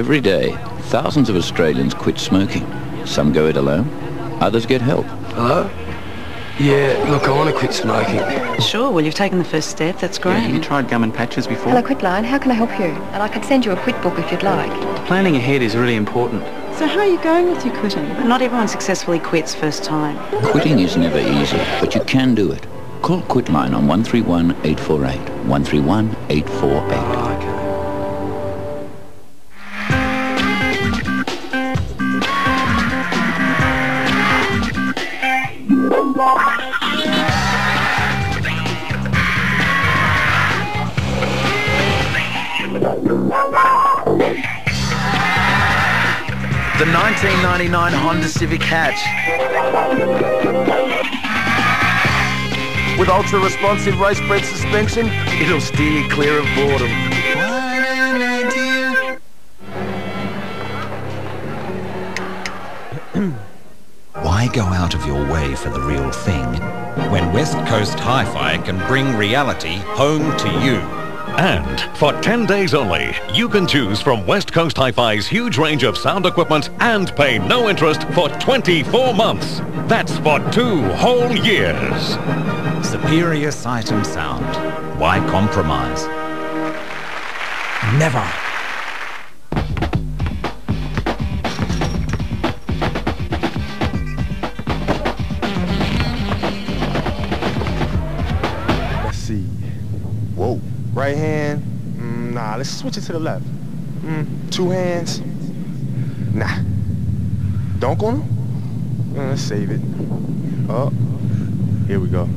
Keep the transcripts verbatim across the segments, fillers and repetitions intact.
Every day, thousands of Australians quit smoking. Some go it alone, others get help. Hello? Yeah, look, I want to quit smoking. Sure, well, you've taken the first step, that's great. Yeah, have you tried gum and patches before? Hello, Quitline, how can I help you? And I can send you a quit book if you'd like. Planning ahead is really important. So how are you going with your quitting? Not everyone successfully quits first time. Quitting is never easy, but you can do it. Call Quitline on one three one, eight four eight, one three one, eight four eight. Oh, okay. The nineteen ninety-nine Honda Civic Hatch. With ultra-responsive race bred suspension, it'll steer you clear of boredom. What an idea. Why go out of your way for the real thing when West Coast Hi-Fi can bring reality home to you? And for ten days only, you can choose from West Coast Hi-Fi's huge range of sound equipment and pay no interest for twenty-four months. That's for two whole years. Superior sight and sound. Why compromise? Never. Right hand, mm, nah, let's switch it to the left. Mm, two hands, nah. Don't go on them? Mm, let's save it. Oh, here we go.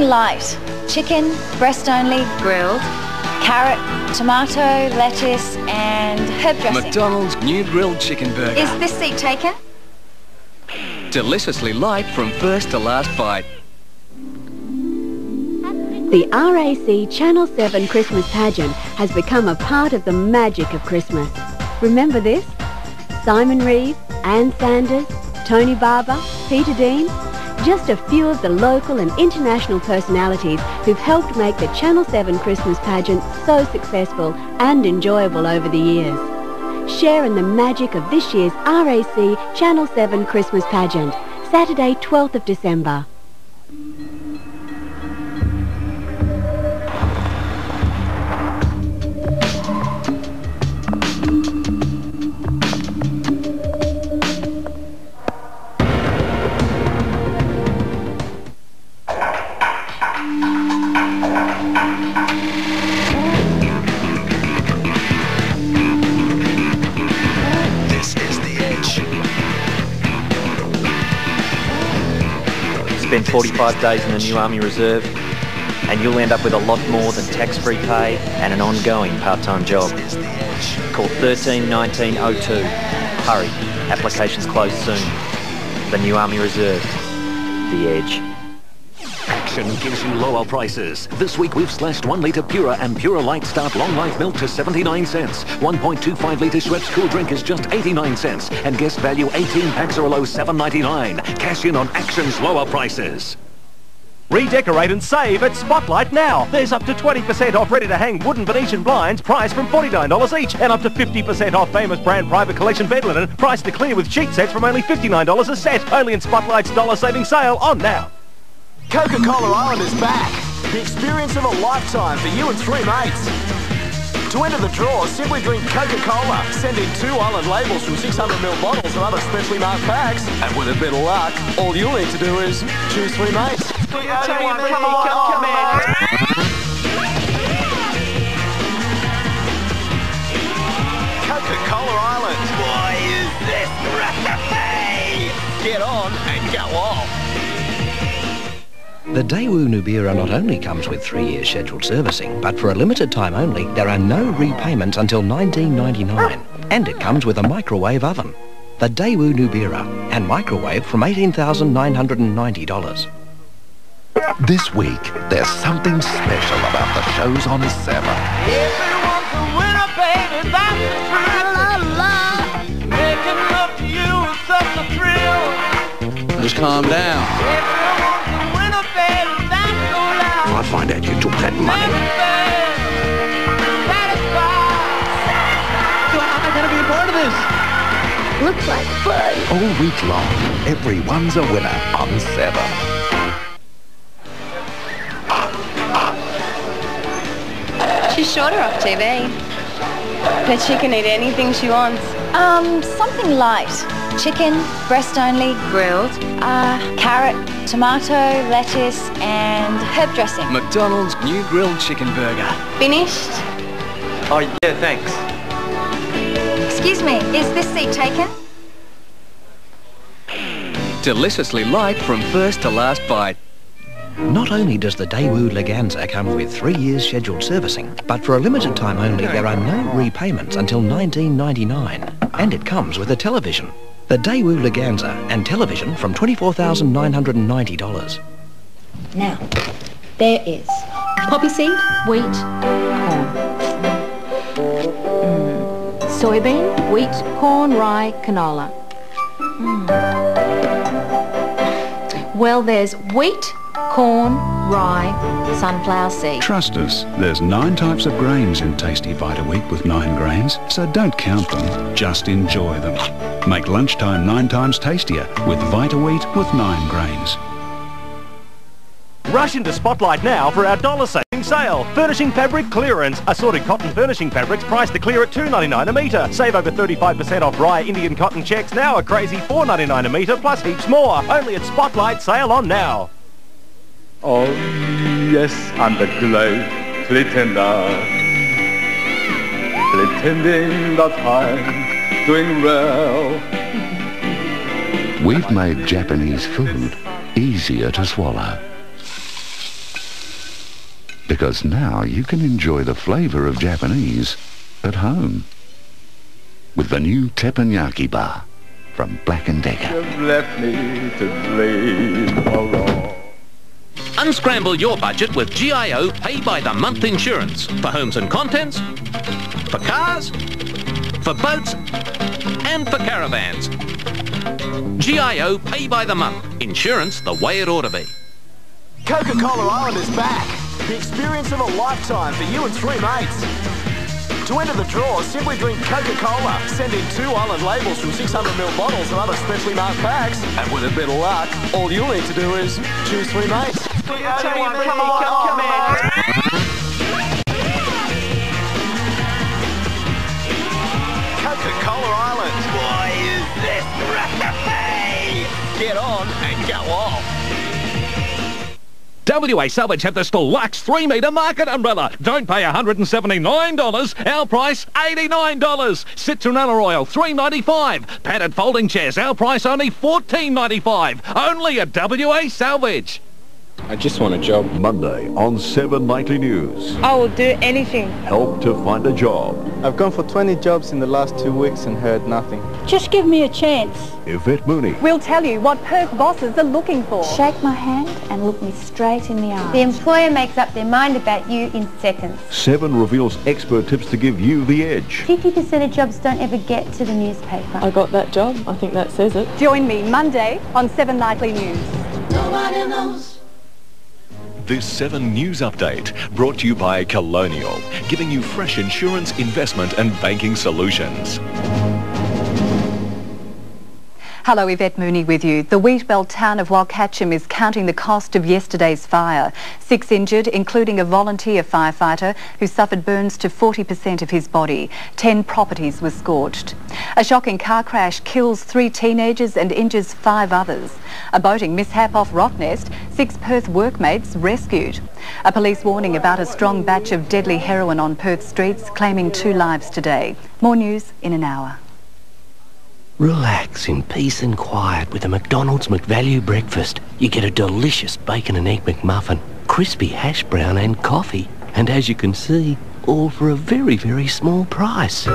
Light. Chicken, breast only, grilled, carrot, tomato, lettuce and herb dressing. McDonald's new grilled chicken burger. Is this seat taken? Deliciously light from first to last bite. The R A C Channel seven Christmas Pageant has become a part of the magic of Christmas. Remember this? Simon Reeves, Anne Sanders, Tony Barber, Peter Dean. Just a few of the local and international personalities who've helped make the Channel seven Christmas Pageant so successful and enjoyable over the years. Share in the magic of this year's R A C Channel seven Christmas Pageant, Saturday twelfth of December. Spend forty-five days in the new Army Reserve and you'll end up with a lot more than tax-free pay and an ongoing part-time job. Call one three one nine zero two. Hurry, applications close soon. The new Army Reserve. The Edge. Action gives you lower prices. This week we've slashed one litre Pura and Pura Light Start Long Life Milk to seventy-nine cents. one point two five litre Schweppes Cool Drink is just eighty-nine cents. And guest value eighteen packs are a low seven ninety-nine. Cash in on Action's lower prices. Redecorate and save at Spotlight now. There's up to twenty percent off ready-to-hang wooden Venetian blinds, priced from forty-nine dollars each, and up to fifty percent off famous brand private collection bed linen, priced to clear with sheet sets from only fifty-nine dollars a set. Only in Spotlight's dollar-saving sale, on now. Coca-Cola Island is back. The experience of a lifetime for you and three mates. To enter the draw, simply drink Coca-Cola. Send in two island labels from six hundred mil bottles and other specially marked bags. And with a bit of luck, all you'll need to do is choose three mates. Come on, come on, come on. Coca-Cola Island. Why is this great? Get on and go off. The Daewoo Nubira not only comes with three years scheduled servicing, but for a limited time only, there are no repayments until nineteen ninety-nine. And it comes with a microwave oven. The Daewoo Nubira, and microwave from eighteen thousand nine hundred ninety dollars. This week, there's something special about the shows on Seven. Everyone's a winner, baby, that's the truth. La, la, la. Making love to you is such a thrill. Just calm down. Everyone's a winner, baby, that's so loud. I find out you took that money. Satisfied. So I'm going to be a part of this. Looks like fun. All week long, everyone's a winner on Seven. She's shorter off T V. But she can eat anything she wants. Um, something light. Chicken, breast only. Grilled. Uh, carrot, tomato, lettuce, and herb dressing. McDonald's new grilled chicken burger. Finished? Oh, yeah, thanks. Excuse me, is this seat taken? Deliciously light from first to last bite. Not only does the Daewoo Laganza come with three years scheduled servicing, but for a limited time only there are no repayments until nineteen ninety-nine. And it comes with a television. The Daewoo Laganza and television from twenty-four thousand nine hundred ninety dollars. Now, there is poppy seed, wheat, corn. Soybean, wheat, corn, rye, canola. Mm. Well, there's wheat, corn, rye, sunflower seed. Trust us, there's nine types of grains in tasty Vita Wheat with nine grains, so don't count them, just enjoy them. Make lunchtime nine times tastier with Vita Wheat with nine grains. Rush into Spotlight now for our dollar saving sale. Furnishing fabric clearance. Assorted cotton furnishing fabrics priced to clear at two dollars ninety-nine a metre. Save over thirty-five percent off rye Indian cotton checks now a crazy four dollars ninety-nine a metre plus heaps more. Only at Spotlight, sale on now. Oh, yes, I'm the great pretender. Pretending that I'm doing well. We've made Japanese food easier to swallow. Because now you can enjoy the flavour of Japanese at home with the new teppanyaki bar from Black and Decker. You've left me to bleed alone. Unscramble your budget with G I O Pay by the Month Insurance for homes and contents, for cars, for boats and for caravans. G I O Pay by the Month. Insurance the way it ought to be. Coca-Cola Island is back. The experience of a lifetime for you and three mates. To enter the draw, simply drink Coca-Cola. Send in two island labels from six hundred mil bottles and other specially marked packs. And with a bit of luck, all you'll need to do is choose three mates. Come on, come on, come on. Coca-Cola Island. Why is this recipe? Get on and go off. W A Salvage have the Deluxe three metre market umbrella. Don't pay one hundred seventy-nine dollars. Our price, eighty-nine dollars. Citronella oil, three dollars ninety-five. Padded folding chairs, our price only fourteen dollars ninety-five. Only at W A Salvage. I just want a job. Monday on Seven Nightly News. I will do anything. Help to find a job. I've gone for twenty jobs in the last two weeks and heard nothing. Just give me a chance. Yvette Mooney. We'll tell you what Perth bosses are looking for. Shake my hand and look me straight in the eye. The employer makes up their mind about you in seconds. Seven reveals expert tips to give you the edge. fifty percent of jobs don't ever get to the newspaper. I got that job. I think that says it. Join me Monday on Seven Nightly News. Nobody knows. This Seven News Update, brought to you by Colonial, giving you fresh insurance, investment and banking solutions. Hello, Yvette Mooney with you. The wheat belt town of Walcatcham is counting the cost of yesterday's fire. Six injured, including a volunteer firefighter who suffered burns to forty percent of his body. Ten properties were scorched. A shocking car crash kills three teenagers and injures five others. A boating mishap off Rottnest, six Perth workmates rescued. A police warning about a strong batch of deadly heroin on Perth streets, claiming two lives today. More news in an hour. Relax in peace and quiet with a McDonald's McValue breakfast. You get a delicious bacon and egg McMuffin, crispy hash brown and coffee. And as you can see, all for a very, very small price.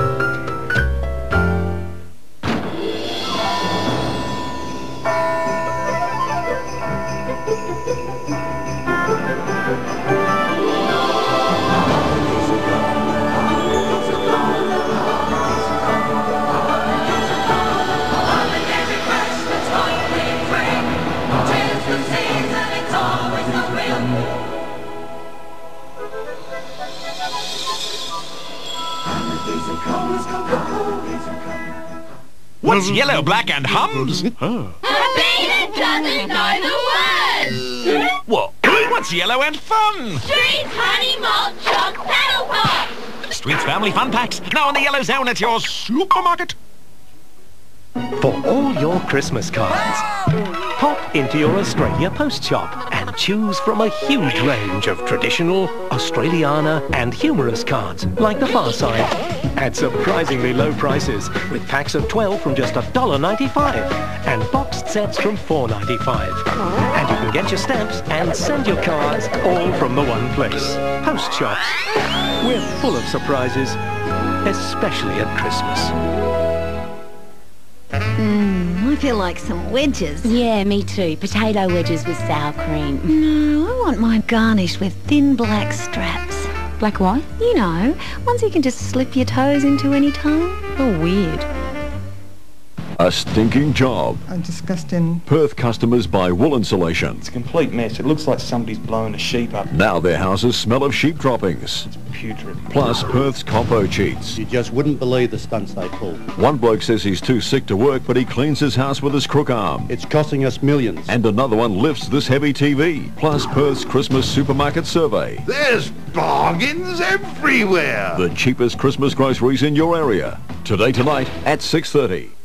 What's yellow, black and hums? Oh. Peter doesn't know the words! What? What's yellow and fun? Streets Honey Malt Choc Paddle Pop! Streets Family Fun Packs, now in the yellow zone at your supermarket. For all your Christmas cards, pop into your Australia Post shop and choose from a huge range of traditional, Australiana and humorous cards, like the Far Side, at surprisingly low prices, with packs of twelve from just one dollar ninety-five and boxed sets from four dollars ninety-five. And you can get your stamps and send your cards all from the one place. Post shops, we're full of surprises, especially at Christmas. Mmm, I feel like some wedges. Yeah, me too. Potato wedges with sour cream. No, I want mine garnished with thin black straps. Black what? You know, ones you can just slip your toes into any time. Oh, weird. A stinking job. I'm disgusting. Perth customers buy wool insulation. It's a complete mess. It looks like somebody's blown a sheep up. Now their houses smell of sheep droppings. It's putrid. Plus Perth's compo cheats. You just wouldn't believe the stunts they pull. One bloke says he's too sick to work, but he cleans his house with his crook arm. It's costing us millions. And another one lifts this heavy T V. Plus Perth's Christmas supermarket survey. There's bargains everywhere. The cheapest Christmas groceries in your area. Today tonight at six thirty.